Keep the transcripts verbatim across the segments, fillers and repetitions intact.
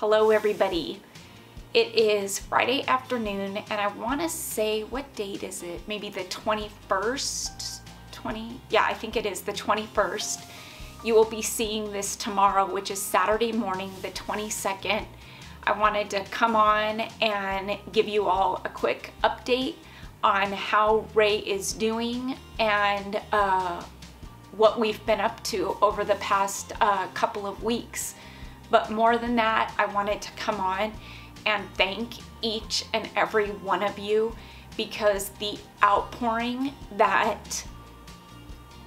Hello everybody. It is Friday afternoon and I want to say, what date is it? Maybe the twenty-first? twenty? Yeah, I think it is the twenty-first. You will be seeing this tomorrow, which is Saturday morning, the twenty-second. I wanted to come on and give you all a quick update on how Ray is doing and uh, what we've been up to over the past uh, couple of weeks. But more than that, I wanted to come on and thank each and every one of you, because the outpouring that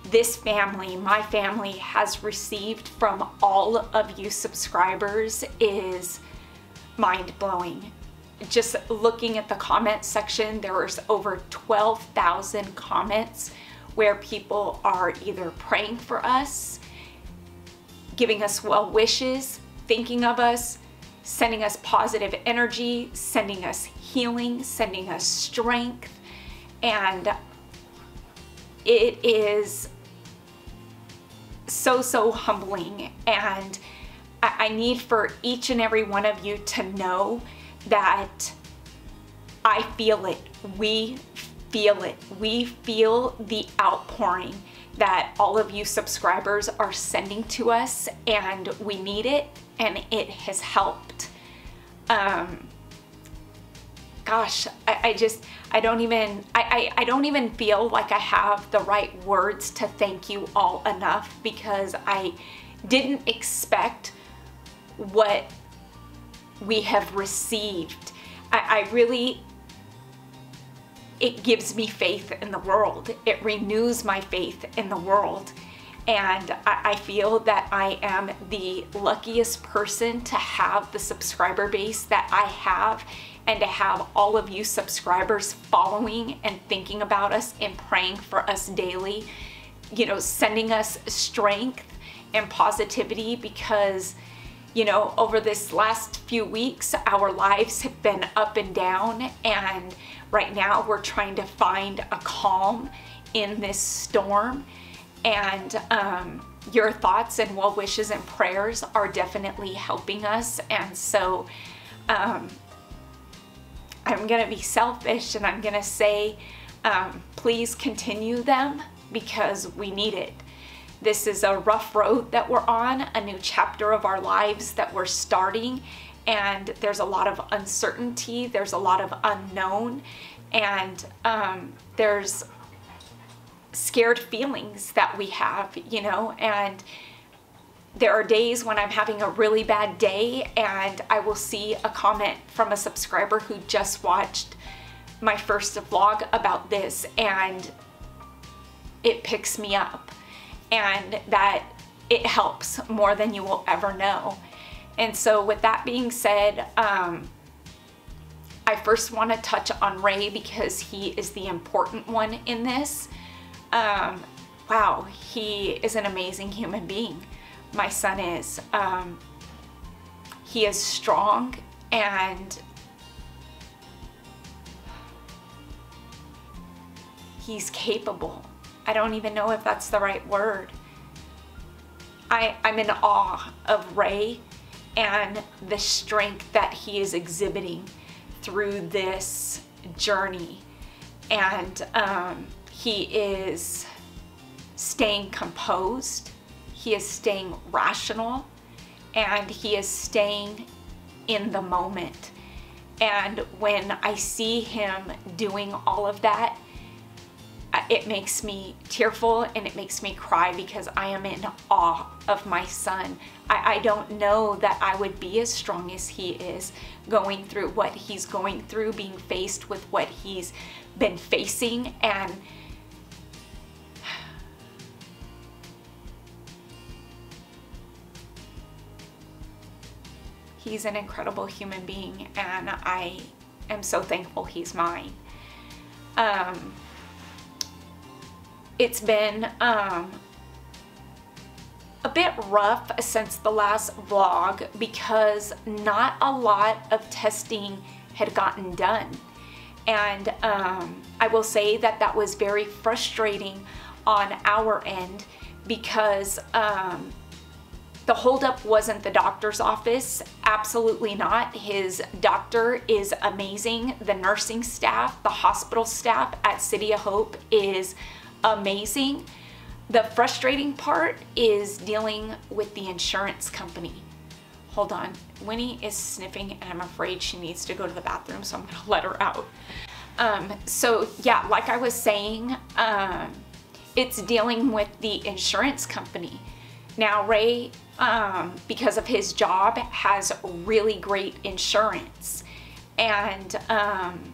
this family, my family, has received from all of you subscribers is mind-blowing. Just looking at the comment section, there was over twelve thousand comments where people are either praying for us, giving us well wishes, thinking of us, sending us positive energy, sending us healing, sending us strength. And it is so, so humbling. And I need for each and every one of you to know that I feel it. We feel it. We feel the outpouring that all of you subscribers are sending to us, and we need it, and it has helped. Um, gosh, I, I just, I don't even, I, I, I don't even feel like I have the right words to thank you all enough, because I didn't expect what we have received. I, I really, it gives me faith in the world. It renews my faith in the world. And I, I feel that I am the luckiest person to have the subscriber base that I have, and to have all of you subscribers following and thinking about us and praying for us daily, you know, sending us strength and positivity, because you know, over this last few weeks, our lives have been up and down, and right now we're trying to find a calm in this storm. And um, your thoughts and well wishes and prayers are definitely helping us. And so um, I'm gonna be selfish and I'm gonna say, um, please continue them, because we need it. This is a rough road that we're on, a new chapter of our lives that we're starting, and there's a lot of uncertainty, there's a lot of unknown, and um, there's scared feelings that we have, you know, and there are days when I'm having a really bad day and I will see a comment from a subscriber who just watched my first vlog about this, and it picks me up. And that it helps more than you will ever know. And so with that being said, um, I first want to touch on Ray, because he is the important one in this. Um, wow, he is an amazing human being. My son is. Um, he is strong, and he's capable. I don't even know if that's the right word. I, I'm in awe of Ray and the strength that he is exhibiting through this journey. And um, he is staying composed, he is staying rational, and he is staying in the moment. And when I see him doing all of that, it makes me tearful and it makes me cry, because I am in awe of my son. I, I don't know that I would be as strong as he is, going through what he's going through, being faced with what he's been facing. And he's an incredible human being, and I am so thankful he's mine. Um, It's been um, a bit rough since the last vlog, because not a lot of testing had gotten done. And um, I will say that that was very frustrating on our end, because um, The holdup wasn't the doctor's office, absolutely not. His doctor is amazing. The nursing staff, the hospital staff at City of Hope is amazing. The frustrating part is dealing with the insurance company. Hold on, Winnie is sniffing and I'm afraid she needs to go to the bathroom, so I'm gonna let her out. Um, so yeah, like I was saying, um, it's dealing with the insurance company. Now Ray, um, because of his job, has really great insurance, and um,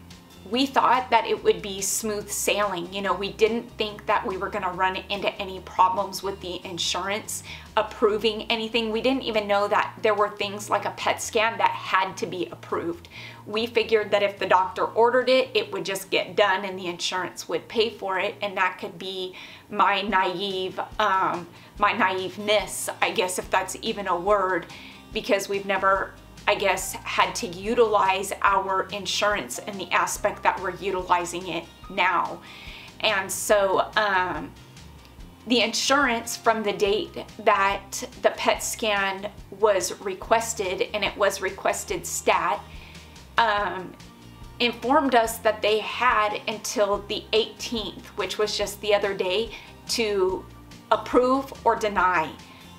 we thought that it would be smooth sailing. You know, we didn't think that we were gonna run into any problems with the insurance approving anything. We didn't even know that there were things like a PET scan that had to be approved. We figured that if the doctor ordered it, it would just get done and the insurance would pay for it, and that could be my naive, um, my naiveness, I guess, if that's even a word, because we've never, I guess, had to utilize our insurance in the aspect that we're utilizing it now. And so um, the insurance, from the date that the PET scan was requested, and it was requested stat, um, informed us that they had until the eighteenth, which was just the other day, to approve or deny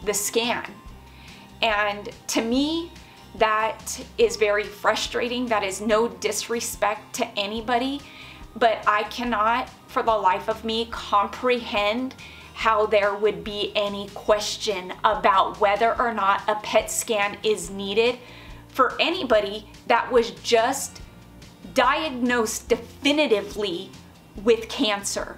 the scan. And to me, that is very frustrating. That is no disrespect to anybody, but I cannot for the life of me comprehend how there would be any question about whether or not a PET scan is needed for anybody that was just diagnosed definitively with cancer.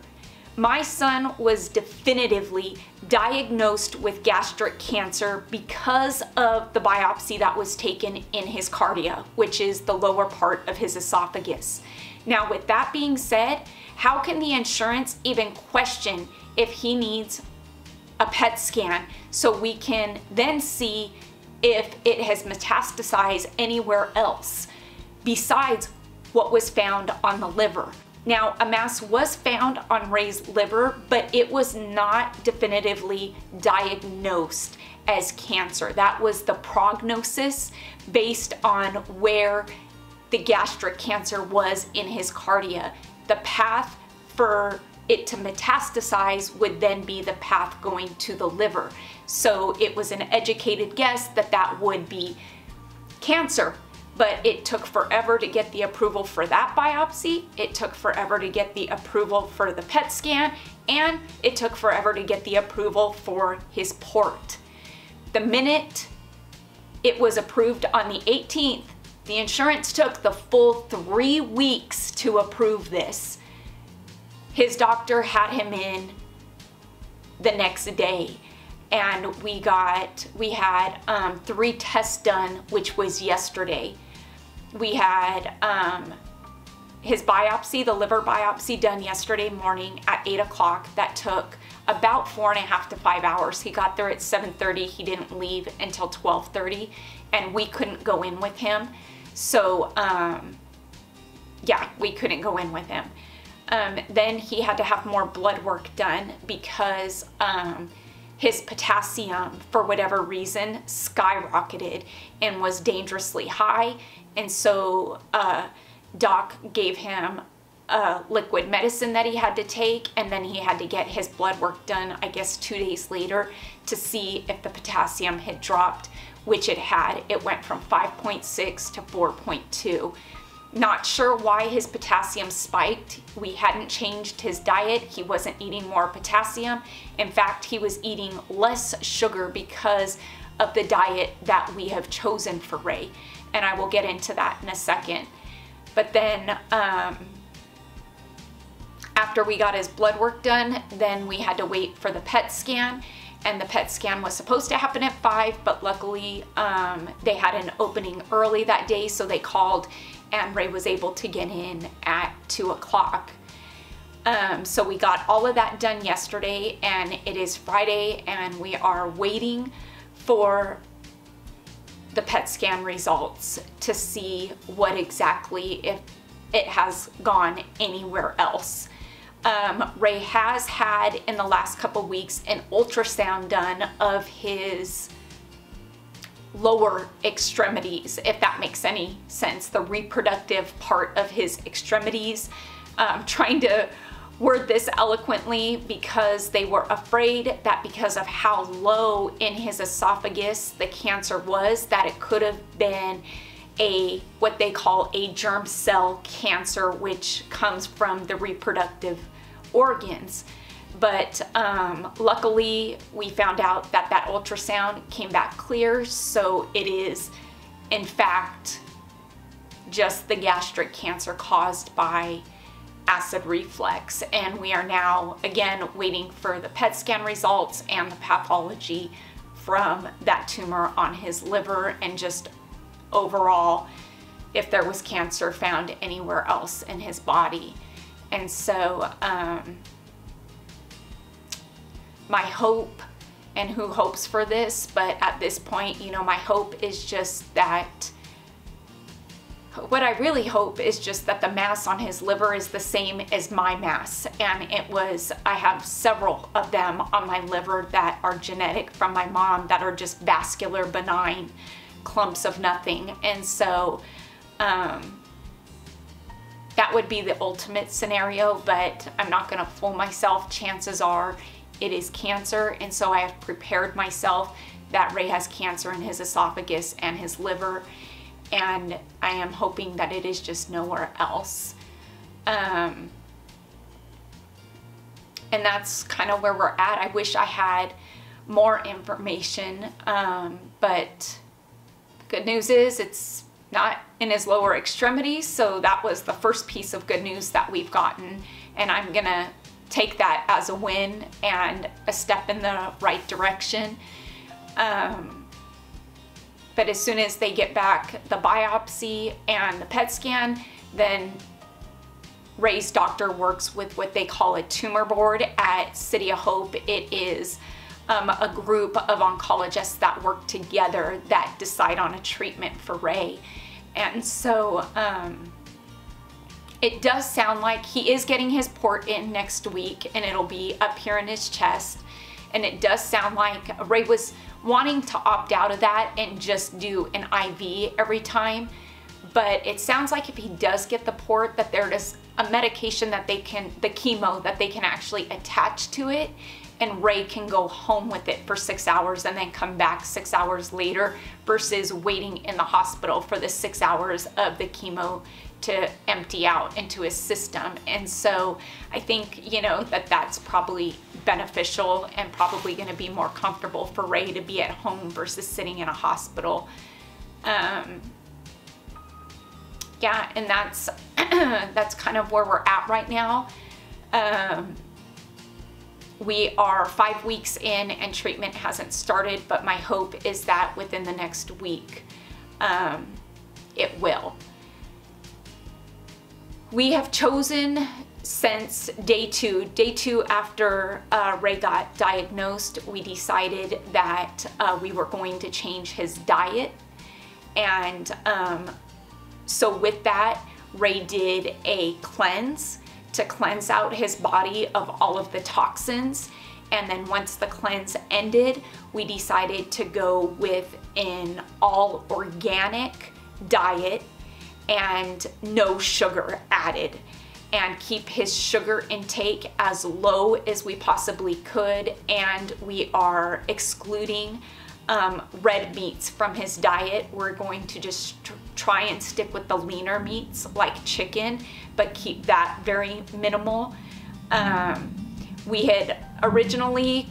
My son was definitively diagnosed with gastric cancer because of the biopsy that was taken in his cardia, which is the lower part of his esophagus. Now, with that being said, how can the insurance even question if he needs a PET scan, so we can then see if it has metastasized anywhere else besides what was found on the liver? Now, a mass was found on Ray's liver, but it was not definitively diagnosed as cancer. That was the prognosis based on where the gastric cancer was in his cardia. The path for it to metastasize would then be the path going to the liver. So it was an educated guess that that would be cancer. But it took forever to get the approval for that biopsy, it took forever to get the approval for the PET scan, and it took forever to get the approval for his port. The minute it was approved on the eighteenth, the insurance took the full three weeks to approve this. His doctor had him in the next day. And we got, we had um, three tests done, which was yesterday. We had um, his biopsy, the liver biopsy, done yesterday morning at eight o'clock. That took about four and a half to five hours. He got there at seven thirty. He didn't leave until twelve thirty, and we couldn't go in with him. So um, yeah, we couldn't go in with him. Um, then he had to have more blood work done because um, his potassium, for whatever reason, skyrocketed and was dangerously high. And so uh, Doc gave him a liquid medicine that he had to take, and then he had to get his blood work done, I guess, two days later to see if the potassium had dropped, which it had. It went from five point six to four point two. Not sure why his potassium spiked. We hadn't changed his diet. He wasn't eating more potassium. In fact, he was eating less sugar because of the diet that we have chosen for Ray. And I will get into that in a second. But then um, after we got his blood work done, then we had to wait for the PET scan. And the PET scan was supposed to happen at five, but luckily um, they had an opening early that day, so they called and Ray was able to get in at two o'clock. Um, so we got all of that done yesterday, and it is Friday, and we are waiting for the PET scan results to see what exactly, if it has gone anywhere else. Um, Ray has had, in the last couple weeks, an ultrasound done of his lower extremities, if that makes any sense, the reproductive part of his extremities. I'm trying to word this eloquently because they were afraid that because of how low in his esophagus the cancer was, that it could have been a what they call a germ cell cancer, which comes from the reproductive organs. But um, luckily we found out that that ultrasound came back clear, so it is in fact just the gastric cancer caused by acid reflux, and we are now again waiting for the P E T scan results and the pathology from that tumor on his liver, and just overall if there was cancer found anywhere else in his body. And so um, my hope, and who hopes for this, but at this point, you know, my hope is just that, what I really hope is just that the mass on his liver is the same as my mass. And it was, I have several of them on my liver that are genetic from my mom, that are just vascular, benign clumps of nothing. And so um, that would be the ultimate scenario, but I'm not gonna fool myself. Chances are it is cancer. And so I have prepared myself that Ray has cancer in his esophagus and his liver, and I am hoping that it is just nowhere else. Um, and that's kind of where we're at. I wish I had more information, um, but the good news is it's not in his lower extremities, so that was the first piece of good news that we've gotten, and I'm gonna take that as a win and a step in the right direction. Um, But as soon as they get back the biopsy and the P E T scan, then Ray's doctor works with what they call a tumor board at City of Hope. It is um, a group of oncologists that work together that decide on a treatment for Ray. And so um, it does sound like he is getting his port in next week, and it'll be up here in his chest. And it does sound like Ray was wanting to opt out of that and just do an I V every time. But it sounds like if he does get the port, that there is a medication that they can, the chemo, that they can actually attach to it, and Ray can go home with it for six hours and then come back six hours later, versus waiting in the hospital for the six hours of the chemo to empty out into his system. And so I think, you know, that that's probably beneficial and probably going to be more comfortable for Ray to be at home versus sitting in a hospital. Um, yeah, and that's that's kind of where we're at right now. Um, we are five weeks in and treatment hasn't started, but my hope is that within the next week um, it will. We have chosen since day two, day two after uh, Ray got diagnosed, we decided that uh, we were going to change his diet. And um, so with that, Ray did a cleanse to cleanse out his body of all of the toxins. And then once the cleanse ended, we decided to go with an all organic diet and no sugar added, and keep his sugar intake as low as we possibly could. And we are excluding um, red meats from his diet. We're going to just tr try and stick with the leaner meats like chicken, but keep that very minimal. Um, we had originally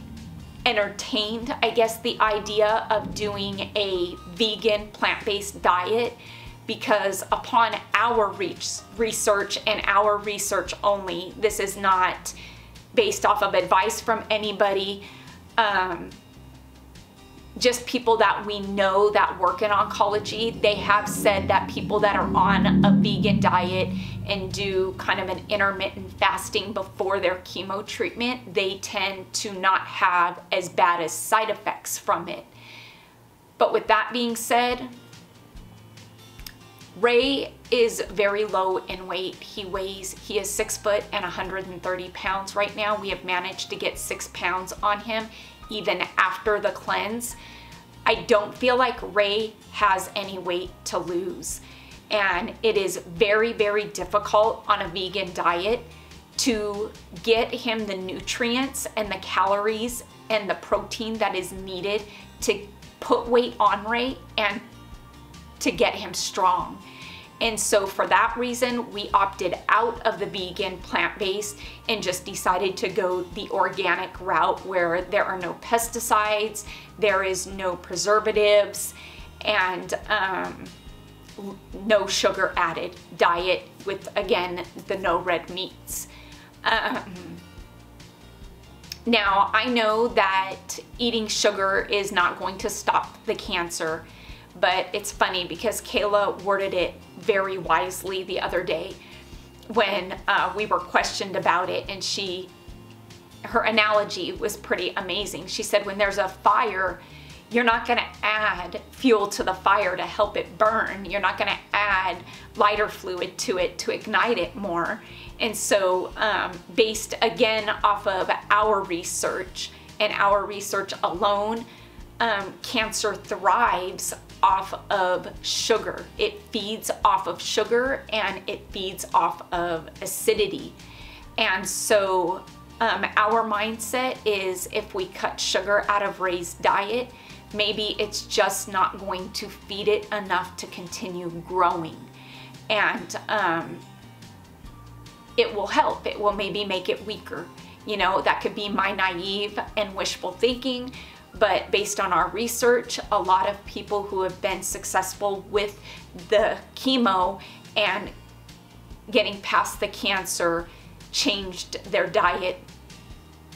entertained, I guess, the idea of doing a vegan plant-based diet, because upon our research and our research only, this is not based off of advice from anybody, um, just people that we know that work in oncology, they have said that people that are on a vegan diet and do kind of an intermittent fasting before their chemo treatment, they tend to not have as bad as side effects from it. But with that being said, Ray is very low in weight. He weighs, he is six foot and one hundred thirty pounds right now. We have managed to get six pounds on him even after the cleanse. I don't feel like Ray has any weight to lose. And it is very, very difficult on a vegan diet to get him the nutrients and the calories and the protein that is needed to put weight on Ray and to get him strong. And so for that reason, we opted out of the vegan plant-based and just decided to go the organic route where there are no pesticides, there is no preservatives, and um, no sugar added diet with, again, the no red meats. Um, now, I know that eating sugar is not going to stop the cancer, but it's funny because Kayla worded it very wisely the other day when uh, we were questioned about it, and she, her analogy was pretty amazing. She said, when there's a fire, you're not gonna add fuel to the fire to help it burn. You're not gonna add lighter fluid to it to ignite it more. And so um, based again off of our research and our research alone, um, cancer thrives off of sugar. It feeds off of sugar and it feeds off of acidity. And so um, our mindset is, if we cut sugar out of Ray's diet, maybe it's just not going to feed it enough to continue growing. And um, it will help. It will maybe make it weaker. You know, that could be my naive and wishful thinking, but based on our research, a lot of people who have been successful with the chemo and getting past the cancer changed their diet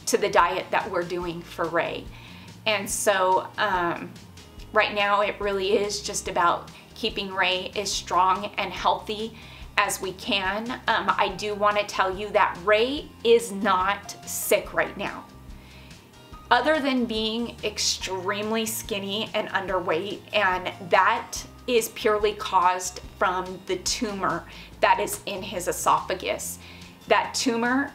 to the diet that we're doing for Ray. And so um, right now it really is just about keeping Ray as strong and healthy as we can. Um, I do want to tell you that Ray is not sick right now. Other than being extremely skinny and underweight, and that is purely caused from the tumor that is in his esophagus. That tumor,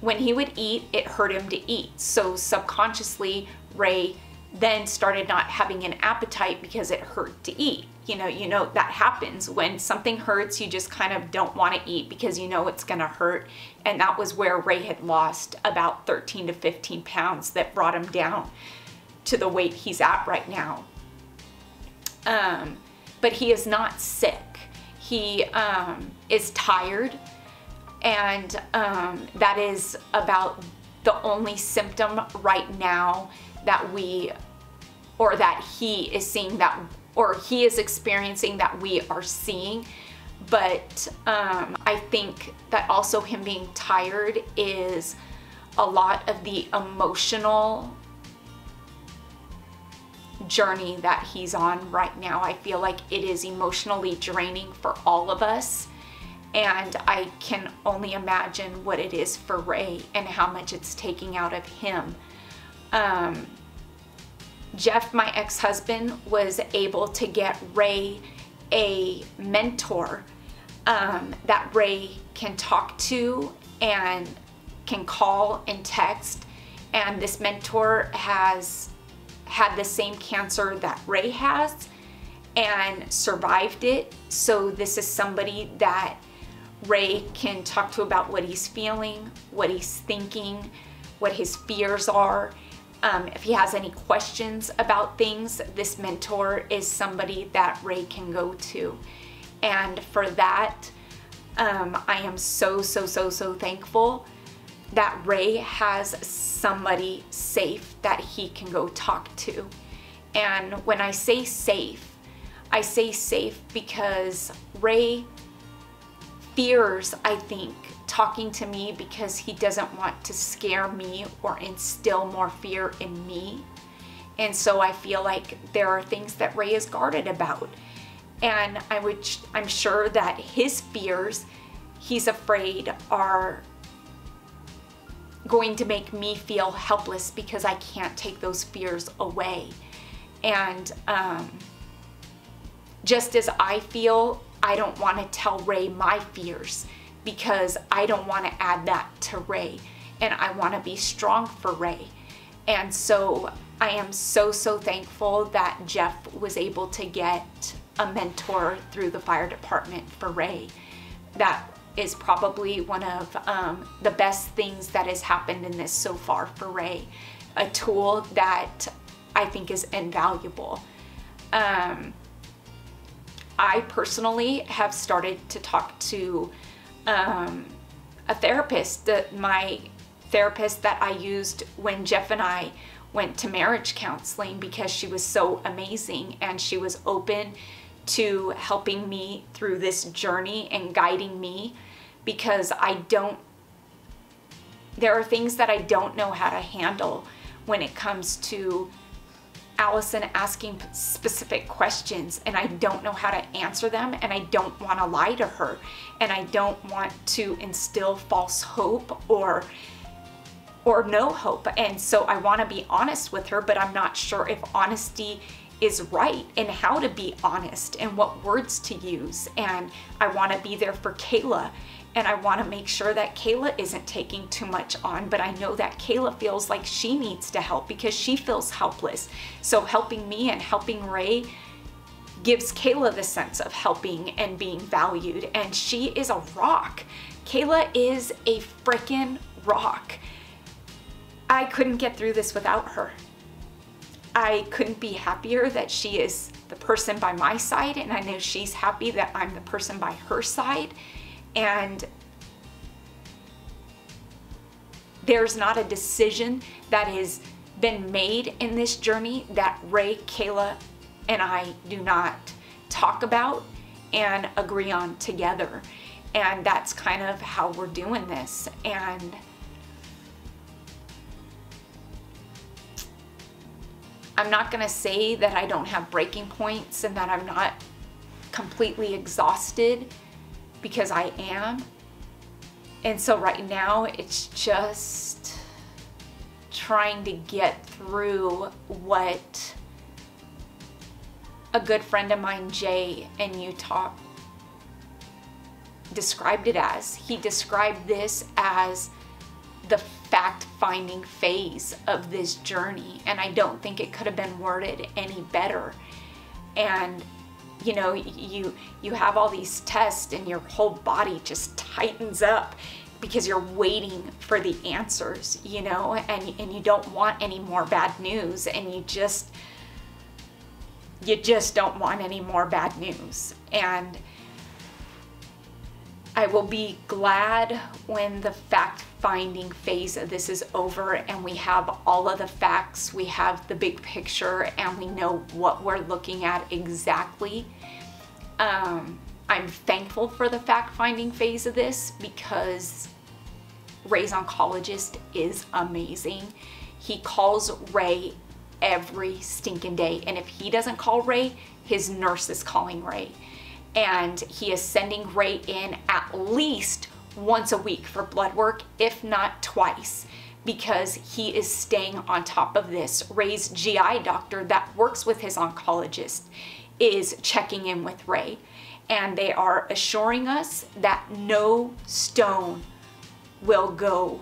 when he would eat, it hurt him to eat. So subconsciously, Ray then started not having an appetite because it hurt to eat. You know, you know that happens when something hurts, you just kind of don't want to eat because you know it's going to hurt. And that was where Ray had lost about thirteen to fifteen pounds that brought him down to the weight he's at right now. Um, but he is not sick. He um, is tired, and um, that is about the only symptom right now that we, or that he is seeing, that, or he is experiencing that we are seeing. But um, I think that also him being tired is a lot of the emotional journey that he's on right now. I feel like it is emotionally draining for all of us. And I can only imagine what it is for Ray and how much it's taking out of him. Um, Jeff, my ex-husband, was able to get Ray a mentor um, that Ray can talk to and can call and text. And this mentor has had the same cancer that Ray has and survived it. So this is somebody that Ray can talk to about what he's feeling, what he's thinking, what his fears are. Um, if he has any questions about things, this mentor is somebody that Ray can go to. And for that, um, I am so, so, so, so thankful that Ray has somebody safe that he can go talk to. And when I say safe, I say safe because Ray fears, I think, talking to me because he doesn't want to scare me or instill more fear in me. And so I feel like there are things that Ray is guarded about. And I would, I'm sure that his fears, he's afraid, are going to make me feel helpless because I can't take those fears away. And um, just as I feel, I don't want to tell Ray my fears because I don't want to add that to Ray, and I want to be strong for Ray. And so I am so, so thankful that Jeff was able to get a mentor through the fire department for Ray. That is probably one of um, the best things that has happened in this so far for Ray. A tool that I think is invaluable. Um, I personally have started to talk to um, a therapist, the, my therapist that I used when Jeff and I went to marriage counseling, because she was so amazing and she was open to helping me through this journey and guiding me, because I don't, there are things that I don't know how to handle when it comes to Allison asking specific questions, and I don't know how to answer them, and I don't want to lie to her, and I don't want to instill false hope or or no hope. And so I want to be honest with her, but I'm not sure if honesty is right and how to be honest and what words to use. And I want to be there for Kayla, and I want to make sure that Kayla isn't taking too much on, but I know that Kayla feels like she needs to help because she feels helpless. So helping me and helping Ray gives Kayla the sense of helping and being valued, and she is a rock. Kayla is a freaking rock. I couldn't get through this without her. I couldn't be happier that she is the person by my side, and I know she's happy that I'm the person by her side. And there's not a decision that has been made in this journey that Ray, Kayla, and I do not talk about and agree on together. And that's kind of how we're doing this. And I'm not gonna say that I don't have breaking points and that I'm not completely exhausted, because I am. And so right now it's just trying to get through what a good friend of mine, Jay in Utah, described it as. He described this as the fact-finding phase of this journey, and I don't think it could have been worded any better. And you know, you you have all these tests and your whole body just tightens up because you're waiting for the answers, you know, and, and you don't want any more bad news, and you just you just don't want any more bad news. And I will be glad when the fact-finding phase of this is over and we have all of the facts, we have the big picture, and we know what we're looking at exactly. Um, I'm thankful for the fact-finding phase of this, because Ray's oncologist is amazing. He calls Ray every stinking day, and if he doesn't call Ray, his nurse is calling Ray. And he is sending Ray in at least once a week for blood work, if not twice, because he is staying on top of this. Ray's G I doctor that works with his oncologist is checking in with Ray, and they are assuring us that no stone will go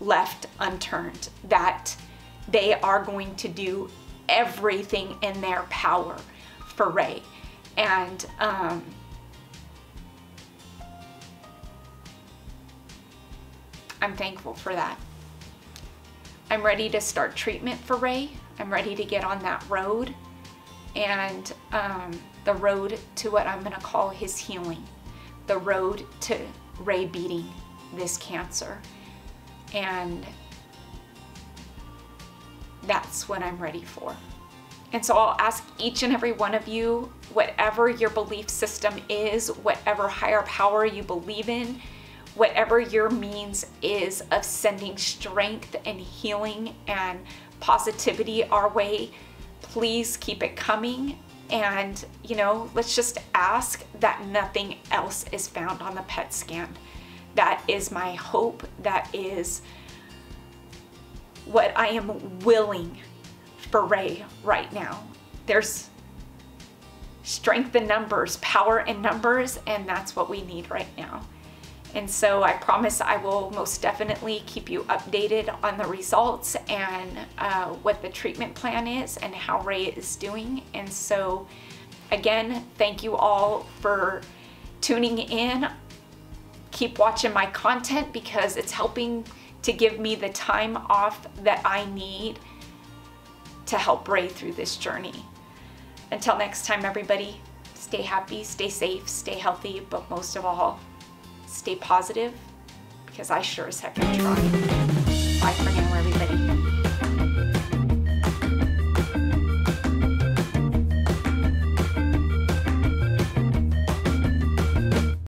left unturned, that they are going to do everything in their power for Ray. And um, I'm thankful for that. I'm ready to start treatment for Ray. I'm ready to get on that road, and um, the road to what I'm gonna call his healing, the road to Ray beating this cancer. And that's what I'm ready for. And so I'll ask each and every one of you, whatever your belief system is, whatever higher power you believe in, whatever your means is of sending strength and healing and positivity our way, please keep it coming. And, you know, let's just ask that nothing else is found on the P E T scan. That is my hope. That is what I am willing for Ray right now. There's strength in numbers, power in numbers, and that's what we need right now. And so I promise I will most definitely keep you updated on the results and uh, what the treatment plan is and how Ray is doing. And so again, thank you all for tuning in. Keep watching my content because it's helping to give me the time off that I need to help Ray through this journey. Until next time, everybody, stay happy, stay safe, stay healthy, but most of all, stay positive, because I sure as heck am trying. Bye for now, everybody.